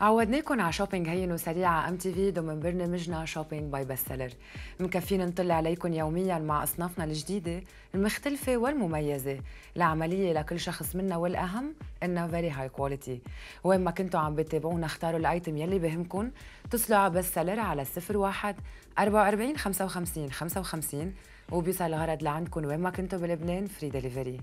عودناكم على شوبينج هين وسريعه ام تي في ضمن برنامجنا شوبينج باي بست سيلر. مكفين نطلع عليكم يوميا مع اصنافنا الجديده المختلفه والمميزه، العمليه لكل شخص منا، والاهم انها فيري هاي كواليتي. وين ما كنتوا عم بتتابعونا اختاروا الايتم يلي بهمكم، اتصلوا على بست سيلر على 01 44 55 55 وبيوصل الغرض لعندكم وين ما كنتوا بلبنان، فري ديليفري.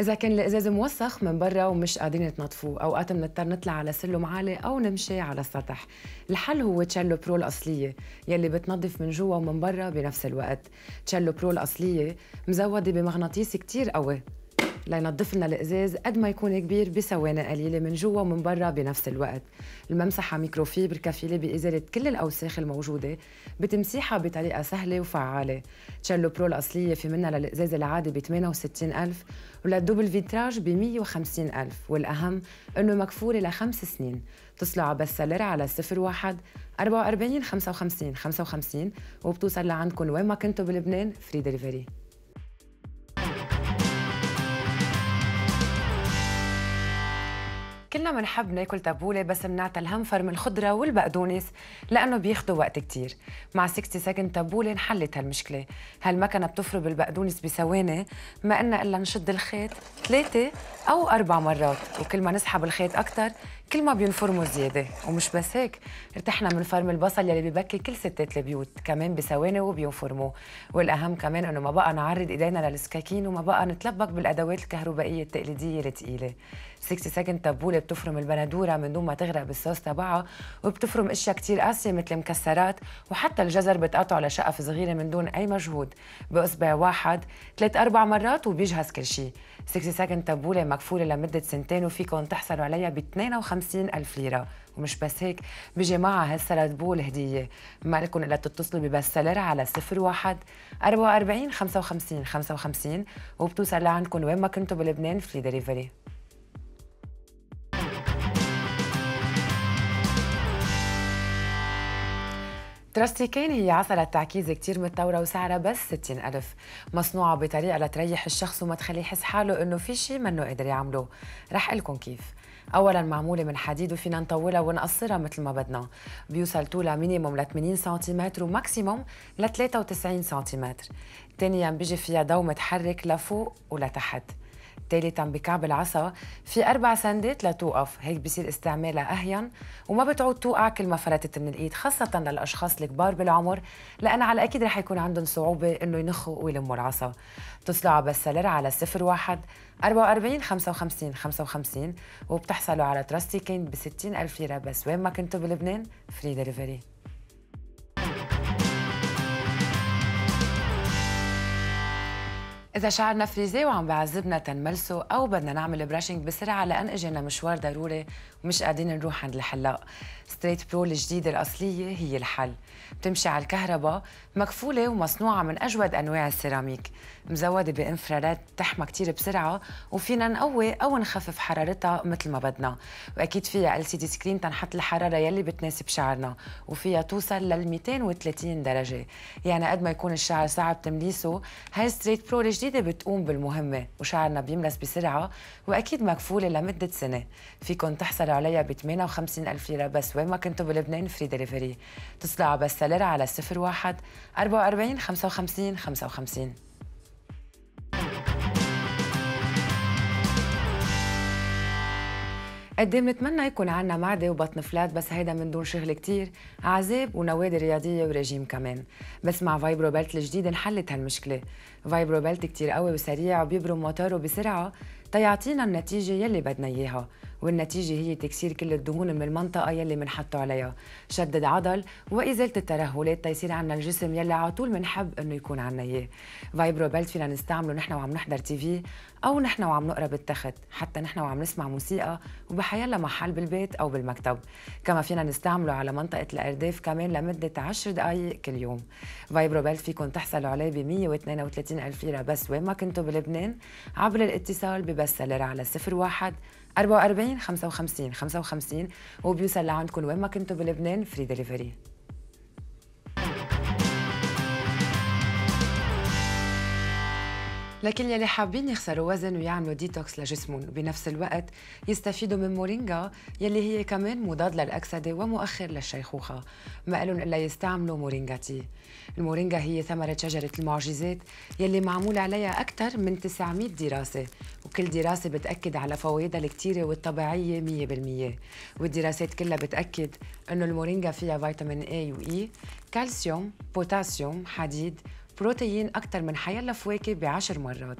إذا كان الإزاز موسخ من برا ومش قادرين تنظفوه، أوقات بنضطر نطلع على سلم عالي أو نمشي على السطح. الحل هو تشالو برو الأصلية يلي بتنظف من جوا ومن برا بنفس الوقت. تشالو برو الأصلية مزودة بمغناطيس كتير قوي لينظف لنا الإزاز قد ما يكون كبير بثواني قليلة من جوا ومن برا بنفس الوقت. الممسحة ميكروفيبر كفيلة بإزالة كل الأوساخ الموجودة بتمسيحها بطريقة سهلة وفعالة. تشالو برو الأصلية في منها للإزاز العادي ب 68000 وللدوبل فيتراج ب 150000، والأهم إنه مكفولة ل5 سنين. اتصلوا على بست سيلر على 01 44 55 55 وبتوصل لعندكم وين ما كنتوا بلبنان، فري ديليفري. كلنا منحب ناكل تبولة بس منعت الهنفر من الخضرة والبقدونس لأنه بياخدوا وقت كتير. مع 60 سكند تبولة انحلت هالمشكلة. هالمكنة بتفرم البقدونس بثواني، ما إلنا إلا نشد الخيط 3 أو 4 مرات، وكل ما نسحب الخيط أكتر كل ما بينفرموا زيادة. ومش بس هيك، ارتحنا من فرم البصل يلي ببكي كل ستات البيوت كمان بثواني وبينفرموا. والأهم كمان إنه ما بقى نعرض إيدينا للسكاكين وما بقى نتلبك بالأدوات الكهربائية التقليدية الثقيلة. 60 سكند تبولة بتفرم البندوره من دون ما تغرق بالصوص تبعها، وبتفرم اشياء كتير قاسيه مثل المكسرات، وحتى الجزر بتقطعه لشقف صغيره من دون اي مجهود باصبع واحد 3 4 مرات وبيجهز كل شيء. 60 سكند تبوله مكفوله لمده 2 سنين وفيكم تحصلوا عليها ب 52000 ليره. ومش بس هيك، بيجي معها هالسردبول هديه. ما لكم الا تتصلوا ببست سيلر على 01 44 55 55 وبتوصل لعندكم وين ما كنتوا بلبنان، فري ديليفري. ترستي كين هي عسلة تعكيز كتير متطورة وسعرها بس 60000، مصنوعة بطريقة لتريح الشخص وما تخليه يحس حاله إنه في شيء منه قادر يعمله. رح قلكم كيف. أولاً معمولة من حديد وفينا نطولها ونقصرها مثل ما بدنا، بيوصل طولها مينيموم ل 80 سنتيمتر وماكسيموم ل 93 سنتيمتر. ثانياً بيجي فيها ضو متحرك لفوق ولتحت. ثالثا بكعب العصا في 4 سندات لتوقف، هيك بصير استعمالها أهين وما بتعود توقع كل ما فرطت من الايد، خاصة للأشخاص الكبار بالعمر لأن على أكيد رح يكون عندهم صعوبة إنه ينخوا ويلموا العصا. اتصلوا على بست سيلر على 01 44 55 55 وبتحصلوا على ترستي كينج ب 60000 ليرة بس وين ما كنتوا بلبنان، فري ديليفري. إذا شعرنا فريزي وعم بعذبنا تنملسه أو بدنا نعمل براشنج بسرعة لأن إجينا مشوار ضروري ومش قادرين نروح عند الحلاق، ستريت برو الجديدة الأصلية هي الحل. بتمشي على الكهرباء، مكفولة ومصنوعة من أجود أنواع السيراميك، مزودة بإنفرارات بتحمى كتير بسرعة وفينا نقوي أو نخفف حرارتها مثل ما بدنا. وأكيد فيها LCD سكرين تنحط الحرارة يلي بتناسب شعرنا، وفيها توصل لل 230 درجة، يعني قد ما يكون الشعر صعب تمليسه هاي ستريت برو جديدة بتقوم بالمهمة وشعرنا بيملس بسرعة. وأكيد مكفولة لمدة سنة، فيكم تحصلوا عليها ب 58000 ليرة بس وين ما كنتوا بلبنان، فري ديليفري. اتصلوا على بست سيلر على 01 44 55 55. قد ايه بنتمنى يكون عنا معده وبطن فلات، بس هيدا من دون شغل كتير، عذاب ونوادي رياضيه ورجيم كمان. بس مع فايبرو بيلت الجديد انحلت هالمشكله. فايبرو بيلت كتير قوي وسريع وبيبرم موتوره بسرعه تيعطينا النتيجه يلي بدنا اياها، والنتيجه هي تكسير كل الدهون من المنطقه يلي بنحطوا عليها، شدد عضل وازاله الترهلات تيصير عنا الجسم يلي على طول بنحب انه يكون عنا اياه. فايبرو بيلت فينا نستعمله نحن وعم نحضر تي في، او نحن وعم نقرا بالتخت، حتى نحن وعم نسمع موسيقى، وبحيلا محل بالبيت او بالمكتب. كما فينا نستعمله على منطقه الارداف كمان لمده 10 دقائق كل يوم. فايبرو بيلت فيكم تحصلوا عليه ب 132000 ليره بس وين ما كنتوا بلبنان، عبر الاتصال ببست سيلر على 01 44 55 55 وبيوصل لعندكم وين ما كنتوا بلبنان، فري ديليفري. لكن يلي حابين يخسروا وزن ويعملوا ديتوكس لجسمهم بنفس الوقت يستفيدوا من مورينجا يلي هي كمان مضاد للأكسدة ومؤخر للشيخوخة، ما إلهم إلا يستعملوا مورينجا تي. المورينجا هي ثمرة شجرة المعجزات يلي معمول عليها أكثر من 900 دراسة، وكل دراسة بتأكد على فوائدها الكتيرة والطبيعية 100%، والدراسات كلها بتأكد إنه المورينجا فيها فيتامين A وإي، كالسيوم، بوتاسيوم، حديد، بروتين أكثر من حيلا فواكه ب10 مرات،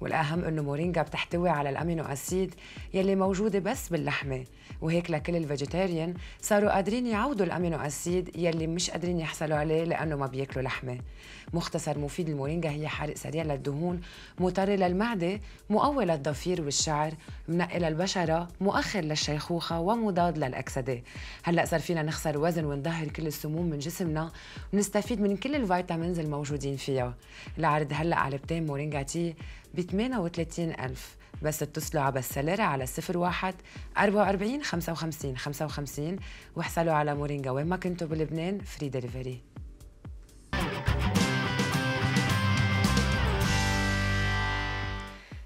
والأهم إنه مورينجا بتحتوي على الأمينو أسيد يلي موجودة بس باللحمة، وهيك لكل الفيجيتيريان صاروا قادرين يعودوا الأمينو أسيد يلي مش قادرين يحصلوا عليه لأنه ما بياكلوا لحمة. مختصر مفيد المورينجا هي حارق سريع للدهون، مطر للمعدة، مقوي للضفير والشعر، منقي للبشرة، مؤخر للشيخوخة ومضاد للأكسدة. هلا صار فينا نخسر وزن ونظهر كل السموم من جسمنا ونستفيد من كل الفيتامينز الموجودين فيها. العرض هلا على علبتين مورينجا تي ب 38,000 بس. اتصلوا على بست سيلر على 01 44 55 55 واحصلوا على مورينجا وين ما كنتوا بلبنان، فري دليفري.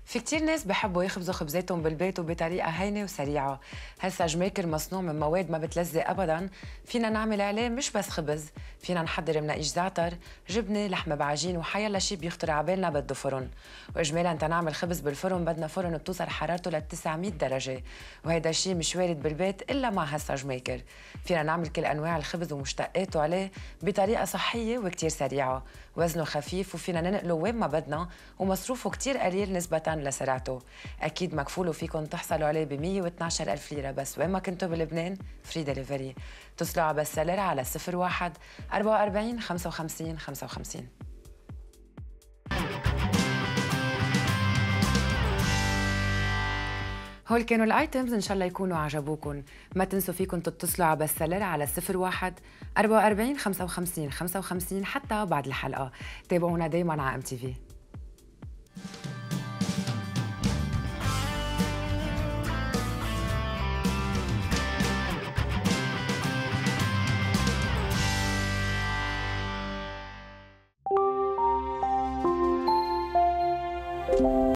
في كتير ناس بحبوا يخبزوا خبزاتهم بالبيت وبطريقة هينة وسريعة. هالساج ميكر مصنوع من مواد ما بتلزق أبداً، فينا نعمل عليه مش بس خبز، فينا نحضر منقيش زعتر، جبنة، لحمة بعجين وحيلا شي بيخطر عبالنا بده فرن. وإجمالاً تنعمل خبز بالفرن بدنا فرن بتوصل حرارته ل 900 درجة، وهيدا الشي مش وارد بالبيت إلا مع هالساج ميكر. فينا نعمل كل أنواع الخبز ومشتقاته عليه بطريقة صحية وكتير سريعة، وزنه خفيف وفينا ننقله وين ما بدنا، ومصروفه كتير قليل نسبة لسرعته. اكيد مكفول وفيكم تحصلوا عليه ب 112,000 ليره بس وين ما كنتوا بلبنان، فري دليفري. اتصلوا على بست سيلر على 01 44 55 55. هول كانوا الايتمز، ان شاء الله يكونوا عجبوكم. ما تنسوا فيكم تتصلوا على بست سيلر على 01 44 55 55 حتى بعد الحلقه. تابعونا دايما على MTV.